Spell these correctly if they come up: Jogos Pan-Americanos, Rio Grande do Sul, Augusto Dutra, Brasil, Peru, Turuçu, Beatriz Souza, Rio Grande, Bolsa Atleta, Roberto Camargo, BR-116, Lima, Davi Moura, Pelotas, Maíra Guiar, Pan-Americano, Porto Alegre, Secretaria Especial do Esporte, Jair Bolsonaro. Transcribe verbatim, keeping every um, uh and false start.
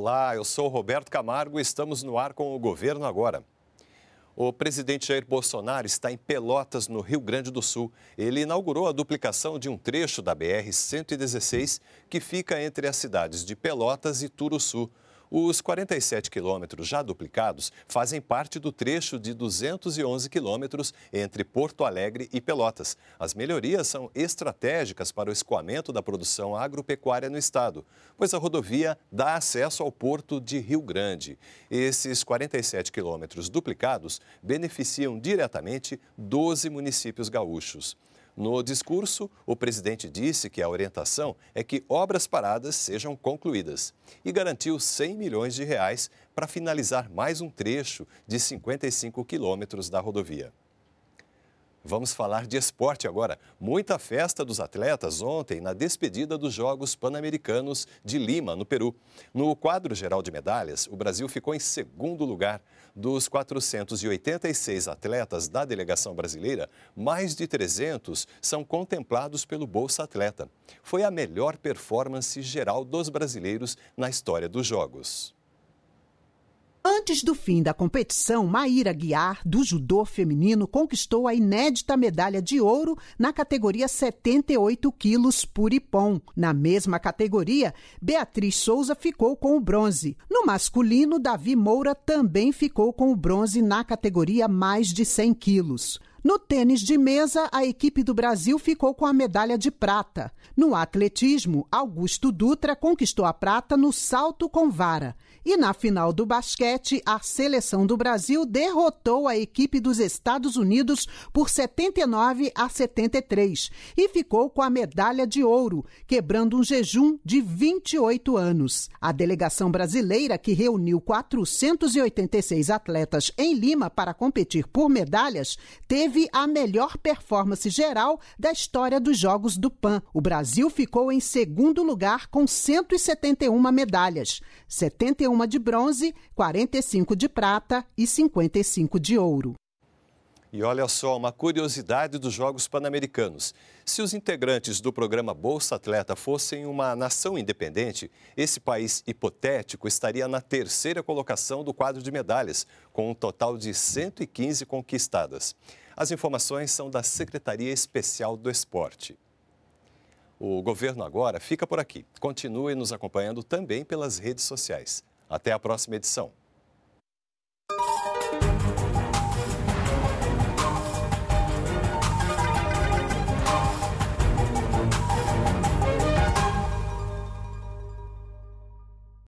Olá, eu sou o Roberto Camargo e estamos no ar com o Governo Agora. O presidente Jair Bolsonaro está em Pelotas, no Rio Grande do Sul. Ele inaugurou a duplicação de um trecho da B R cento e dezesseis, que fica entre as cidades de Pelotas e Turuçu. Os quarenta e sete quilômetros já duplicados fazem parte do trecho de duzentos e onze quilômetros entre Porto Alegre e Pelotas. As melhorias são estratégicas para o escoamento da produção agropecuária no estado, pois a rodovia dá acesso ao porto de Rio Grande. Esses quarenta e sete quilômetros duplicados beneficiam diretamente doze municípios gaúchos. No discurso, o presidente disse que a orientação é que obras paradas sejam concluídas e garantiu cem milhões de reais para finalizar mais um trecho de cinquenta e cinco quilômetros da rodovia. Vamos falar de esporte agora. Muita festa dos atletas ontem na despedida dos Jogos Pan-Americanos de Lima, no Peru. No quadro geral de medalhas, o Brasil ficou em segundo lugar. Dos quatrocentos e oitenta e seis atletas da delegação brasileira, mais de trezentos são contemplados pelo Bolsa Atleta. Foi a melhor performance geral dos brasileiros na história dos Jogos. Antes do fim da competição, Maíra Guiar, do judô feminino, conquistou a inédita medalha de ouro na categoria setenta e oito quilos por ipom. Na mesma categoria, Beatriz Souza ficou com o bronze. No masculino, Davi Moura também ficou com o bronze na categoria mais de cem quilos. No tênis de mesa, a equipe do Brasil ficou com a medalha de prata. No atletismo, Augusto Dutra conquistou a prata no salto com vara. E na final do basquete, a seleção do Brasil derrotou a equipe dos Estados Unidos por setenta e nove a setenta e três e ficou com a medalha de ouro, quebrando um jejum de vinte e oito anos. A delegação brasileira, que reuniu quatrocentos e oitenta e seis atletas em Lima para competir por medalhas, teve Teve a melhor performance geral da história dos Jogos do Pan. O Brasil ficou em segundo lugar com cento e setenta e uma medalhas, setenta e uma de bronze, quarenta e cinco de prata e cinquenta e cinco de ouro. E olha só, uma curiosidade dos Jogos Pan-Americanos. Se os integrantes do programa Bolsa Atleta fossem uma nação independente, esse país hipotético estaria na terceira colocação do quadro de medalhas, com um total de cento e quinze conquistadas. As informações são da Secretaria Especial do Esporte. O Governo Agora fica por aqui. Continue nos acompanhando também pelas redes sociais. Até a próxima edição.